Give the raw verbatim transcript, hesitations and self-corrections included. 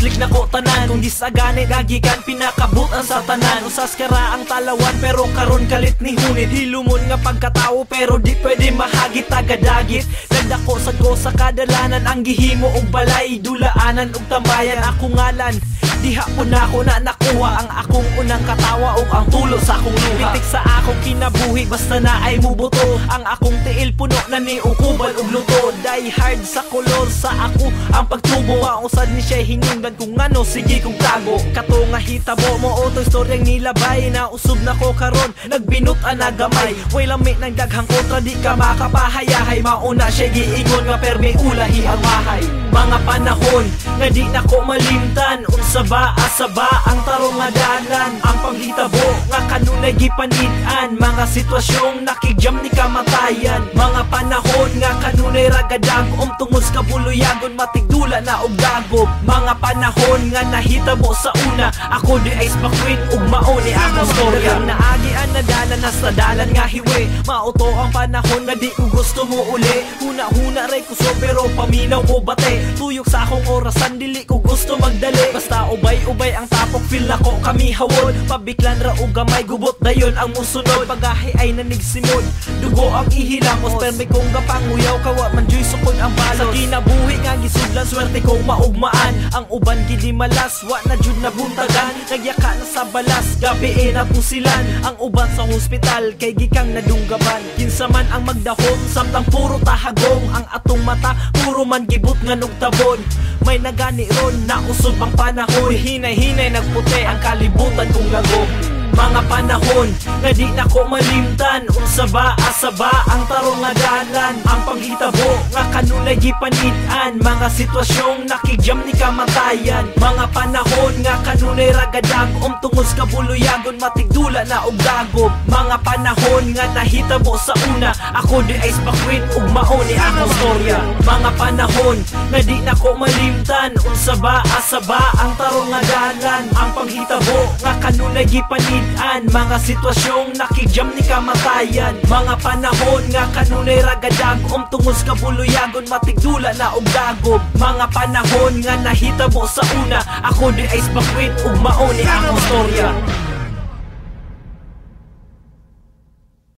Slick na ko tanan, kung disagane gagikan pinakabutan sa tanan. Usas kara ang talawan pero karon kalit ni hunid. Hilumon nga pagkatao pero di pwede mahagit tagadagit. Nagdako sa ko sa kadalanan ang gihimo og balay, dulaanan og tambayan akong ngalan. Diha po na ako na nakuha ang akong unang katawa o ang tulo sa akong luha. Pitik sa akong kinabuhi basta na ay mubuto, ang akong tiil puno na ni ukubal o luto. Die hard sa kolor sa ako ang pagtubo, mausad ni siya hinundan kung ano sige kung tago. Kato nga hitabo mo oto istoryang nilabay, nausob na ko karon nagbinutan na gamay. Way lamit ng daghang kontra di ka makapahayahay, mauna siya giingon nga perme ulahi ang mahay. Mga panahon na di na ko malimtan, unsa ba asaba ang tarong nga dalan, ang panghitabo nga kanunay gipanitan. Mga sitwasyong nakigjam ni kamatayan, mga panahon nga kanunay ragadag, umtungus ka buluyagon matigdula na og dagob. Mga panahon nga nahitabo sa una, ako di Ice Bhakwit ug mao ni Akong Storya. Naagi ang nadalan hasta dalan nga hiwe, mauto ang panahon na di ko gusto mo uli. Huna-huna ray kuso pero paminaw o bate, tuyok sa akong orasan dili ko gusto magdali. Basta ubay-ubay ang tapok feel na ko kami hawol, pabiklan ra og gamay gubot dayon ang musunod. Pagahi ay nanigsimod dugo ang ihilamos, perme kong gapanguyaw kawa man joy sukod ang balos. Sa kinabuhi nga gisudlan swerte kong maugmaan, ang uban gidi malas wa na jud na buntagan. Nagyaka na sa balas gabi na pusilan, ang uban sa hospital kay gikang nadunggaban. Kinsa man ang magdahom samtang puro tahagong, ang atong mata puro man gibot nga nugtabon. May nagani ron na usog ang panahon, hinay-hinay nagpute ang kalibutan kong lago. Mga panahon na di na ko malimtan, unsa ba asaba ang tarong nga dalan, ang panghitabo nga kanunay gipanitan. Mga sitwasyong nakigjam ni kamatayan, mga panahon nga kanunay ragadag, umtungos ka buluyagon matigdula na og dagob. Mga panahon nga nahitabo sa una, ako di Ice Bhakwit ug mao ni Akong Storya. Mga panahon na di na ko malimtan, unsa ba asaba ang tarong nga dalan, ang panghitabo nga kanunay gipanitan. Mga sitwasyong nakigjam ni kamatayan, mga panahon nga kanunay ragadag, umtungos ka buluyagon matigdula na og dagob. Mga panahon nga nahitabo sa una, ako di Ice Bhakwit ug mao ni Akong Storya.